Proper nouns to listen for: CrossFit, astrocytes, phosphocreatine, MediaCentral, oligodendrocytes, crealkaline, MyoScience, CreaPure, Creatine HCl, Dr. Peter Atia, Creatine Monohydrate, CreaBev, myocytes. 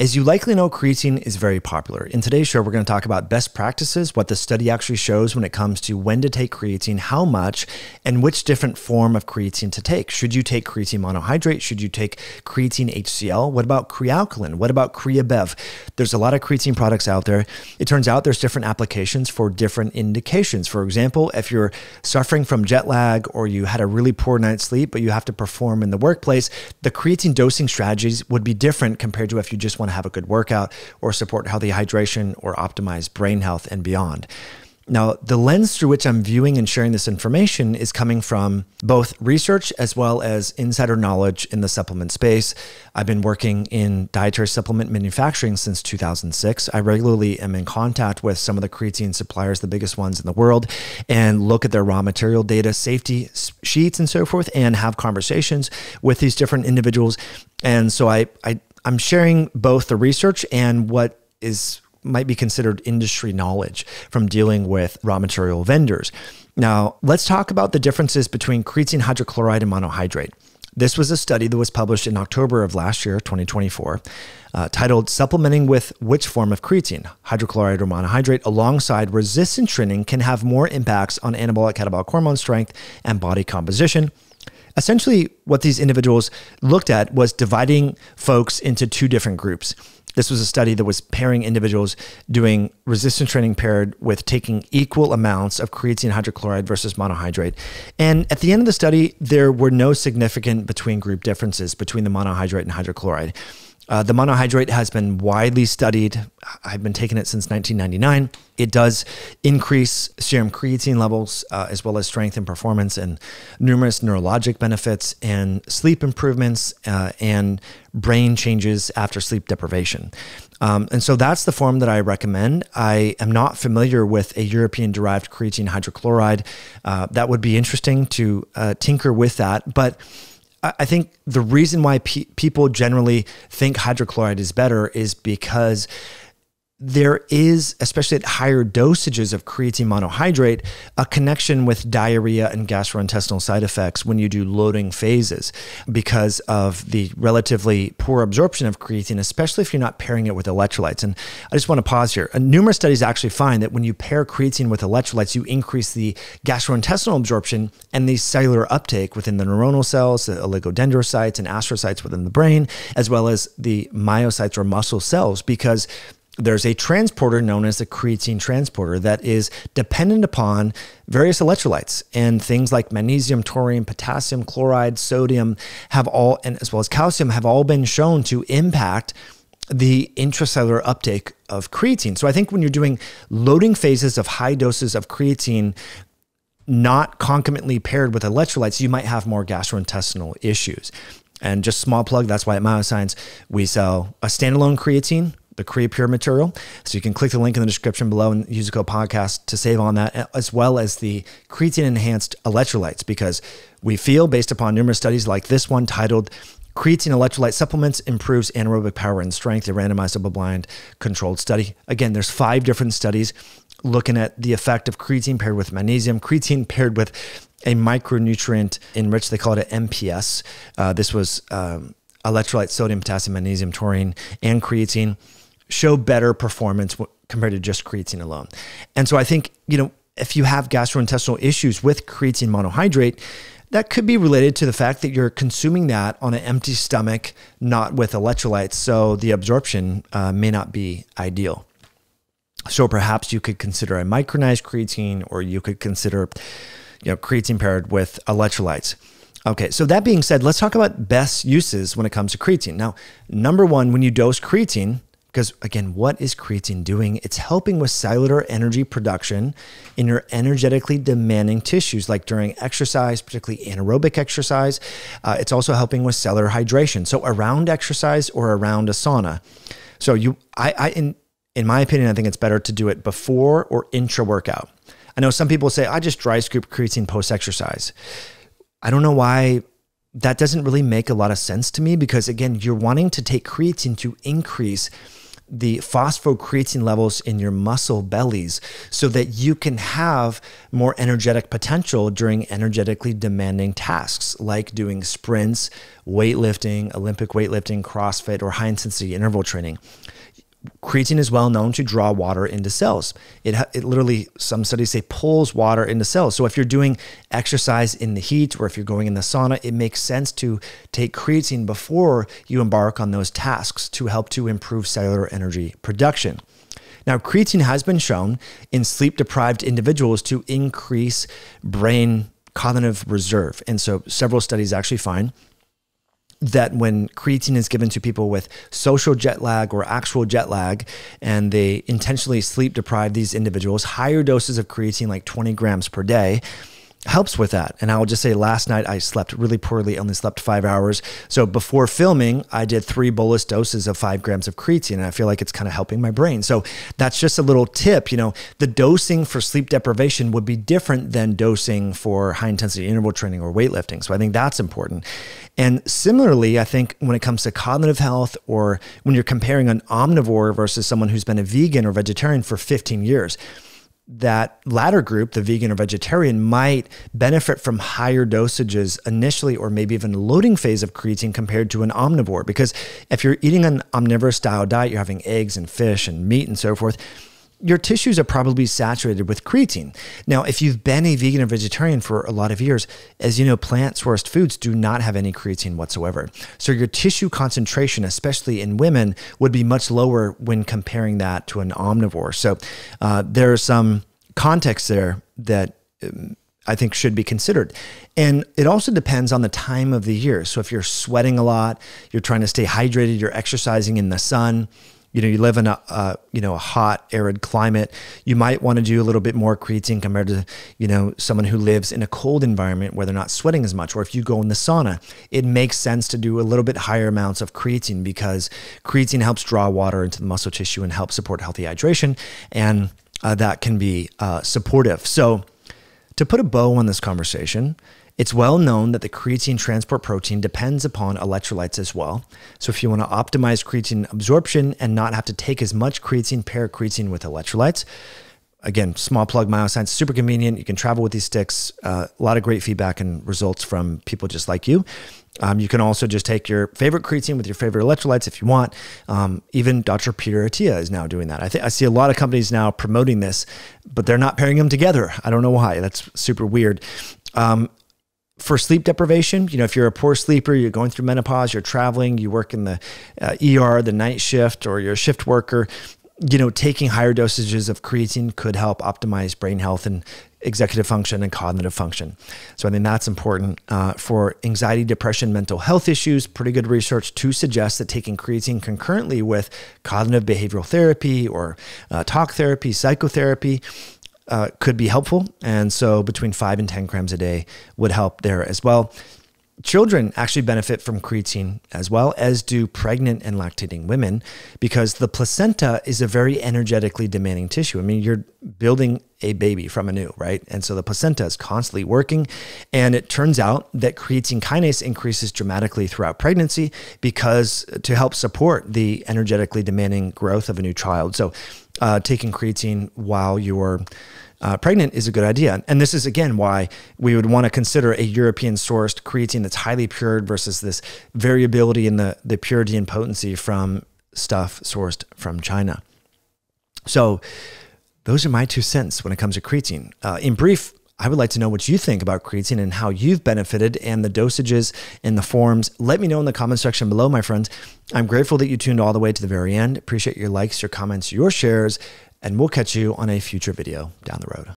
As you likely know, creatine is very popular. In today's show, we're going to talk about best practices, what the study actually shows when it comes to when to take creatine, how much, and which different form of creatine to take. Should you take creatine monohydrate? Should you take creatine HCl? What about crealkaline? What about CreaBev? There's a lot of creatine products out there. It turns out there's different applications for different indications. For example, if you're suffering from jet lag or you had a really poor night's sleep, but you have to perform in the workplace, the creatine dosing strategies would be different compared to if you just want to have a good workout or support healthy hydration or optimize brain health and beyond. Now, the lens through which I'm viewing and sharing this information is coming from both research as well as insider knowledge in the supplement space. I've been working in dietary supplement manufacturing since 2006. I regularly am in contact with some of the creatine suppliers, the biggest ones in the world, and look at their raw material data, safety sheets, and so forth, and have conversations with these different individuals. And so I'm sharing both the research and what might be considered industry knowledge from dealing with raw material vendors. Now, let's talk about the differences between creatine hydrochloride and monohydrate. This was a study that was published in October of last year, 2024, titled Supplementing with Which Form of Creatine, Hydrochloride or Monohydrate Alongside Resistance Training Can Have More Impacts on Anabolic Catabolic Hormone Strength and Body Composition. Essentially, what these individuals looked at was dividing folks into two different groups. This was a study that was pairing individuals doing resistance training paired with taking equal amounts of creatine hydrochloride versus monohydrate. And at the end of the study, there were no significant between group differences between the monohydrate and hydrochloride. The monohydrate has been widely studied. I've been taking it since 1999. It does increase serum creatine levels as well as strength and performance and numerous neurologic benefits and sleep improvements and brain changes after sleep deprivation. And so that's the form that I recommend. I am not familiar with a European-derived creatine hydrochloride. That would be interesting to tinker with that, but I think the reason why people generally think hydrochloride is better is because there is, especially at higher dosages of creatine monohydrate, a connection with diarrhea and gastrointestinal side effects when you do loading phases because of the relatively poor absorption of creatine, especially if you're not pairing it with electrolytes. And I just want to pause here. Numerous studies actually find that when you pair creatine with electrolytes, you increase the gastrointestinal absorption and the cellular uptake within the neuronal cells, the oligodendrocytes and astrocytes within the brain, as well as the myocytes or muscle cells, because there's a transporter known as the creatine transporter that is dependent upon various electrolytes, and things like magnesium, taurine, potassium, chloride, sodium have all, and as well as calcium, have all been shown to impact the intracellular uptake of creatine. So I think when you're doing loading phases of high doses of creatine, not concomitantly paired with electrolytes, you might have more gastrointestinal issues. And just small plug, that's why at MyoScience, we sell a standalone creatine, the CreaPure material. So you can click the link in the description below and use the code podcast to save on that, as well as the creatine enhanced electrolytes, because we feel, based upon numerous studies like this one titled Creatine Electrolyte Supplements Improves Anaerobic Power and Strength, a randomized double-blind controlled study. Again, there's 5 different studies looking at the effect of creatine paired with magnesium, creatine paired with a micronutrient enriched, they call it an MPS. This was electrolyte, sodium, potassium, magnesium, taurine, and creatine. Show better performance compared to just creatine alone. And so I think, you know, if you have gastrointestinal issues with creatine monohydrate, that could be related to the fact that you're consuming that on an empty stomach, not with electrolytes. So the absorption may not be ideal. So perhaps you could consider a micronized creatine, or you could consider, you know, creatine paired with electrolytes. Okay, so that being said, let's talk about best uses when it comes to creatine. Now, number one, when you dose creatine, because again, what is creatine doing? It's helping with cellular energy production in your energetically demanding tissues, like during exercise, particularly anaerobic exercise. It's also helping with cellular hydration. So around exercise or around a sauna. So in my opinion, I think it's better to do it before or intra-workout. I know some people say, I just dry scoop creatine post-exercise. I don't know why that doesn't really make a lot of sense to me, because again, you're wanting to take creatine to increase the phosphocreatine levels in your muscle bellies so that you can have more energetic potential during energetically demanding tasks like doing sprints, weightlifting, Olympic weightlifting, CrossFit, or high-intensity interval training. Creatine is well known to draw water into cells. It literally, some studies say, pulls water into cells. So if you're doing exercise in the heat or if you're going in the sauna, it makes sense to take creatine before you embark on those tasks to help to improve cellular energy production. Now, creatine has been shown in sleep-deprived individuals to increase brain cognitive reserve. And so several studies actually find that when creatine is given to people with social jet lag or actual jet lag, and they intentionally sleep deprive these individuals, higher doses of creatine, like 20 grams per day, helps with that. And I will just say, last night I slept really poorly, only slept 5 hours. So before filming, I did 3 bolus doses of 5 grams of creatine, and I feel like it's kind of helping my brain. So that's just a little tip. You know, the dosing for sleep deprivation would be different than dosing for high intensity interval training or weightlifting. So I think that's important. And similarly, I think when it comes to cognitive health, or when you're comparing an omnivore versus someone who's been a vegan or vegetarian for 15 years, that latter group, the vegan or vegetarian, might benefit from higher dosages initially, or maybe even a loading phase of creatine compared to an omnivore. Because if you're eating an omnivorous style diet, you're having eggs and fish and meat and so forth, your tissues are probably saturated with creatine. Now, if you've been a vegan or vegetarian for a lot of years, as you know, plant-sourced foods do not have any creatine whatsoever. So your tissue concentration, especially in women, would be much lower when comparing that to an omnivore. So there are some contexts there that I think should be considered. And it also depends on the time of the year. So if you're sweating a lot, you're trying to stay hydrated, you're exercising in the sun, you know, you live in a hot, arid climate, you might want to do a little bit more creatine compared to, you know, someone who lives in a cold environment where they're not sweating as much. Or if you go in the sauna, it makes sense to do a little bit higher amounts of creatine, because creatine helps draw water into the muscle tissue and helps support healthy hydration. And that can be supportive. So to put a bow on this conversation, it's well known that the creatine transport protein depends upon electrolytes as well. So if you want to optimize creatine absorption and not have to take as much creatine, pair creatine with electrolytes. Again, small plug, MyoScience, super convenient. You can travel with these sticks. A lot of great feedback and results from people just like you. You can also just take your favorite creatine with your favorite electrolytes if you want. Even Dr. Peter Atia is now doing that. I see a lot of companies now promoting this, but they're not pairing them together. I don't know why. That's super weird. For sleep deprivation, you know, if you're a poor sleeper, you're going through menopause, you're traveling, you work in the ER, the night shift, or you're a shift worker, you know, taking higher dosages of creatine could help optimize brain health and executive function and cognitive function. So I think that's important. For anxiety, depression, mental health issues, pretty good research to suggest that taking creatine concurrently with cognitive behavioral therapy or talk therapy, psychotherapy, could be helpful. And so between 5 and 10 grams a day would help there as well. Children actually benefit from creatine, as well as do pregnant and lactating women, because the placenta is a very energetically demanding tissue. I mean, you're building a baby from anew, right? And so the placenta is constantly working. And it turns out that creatine kinase increases dramatically throughout pregnancy, because to help support the energetically demanding growth of a new child. So taking creatine while you're pregnant is a good idea. And this is, again, why we would want to consider a European-sourced creatine that's highly pured versus this variability in the purity and potency from stuff sourced from China. So those are my 2 cents when it comes to creatine. In brief, I would like to know what you think about creatine and how you've benefited, and the dosages and the forms. Let me know in the comment section below, my friends. I'm grateful that you tuned all the way to the very end. Appreciate your likes, your comments, your shares, and we'll catch you on a future video down the road.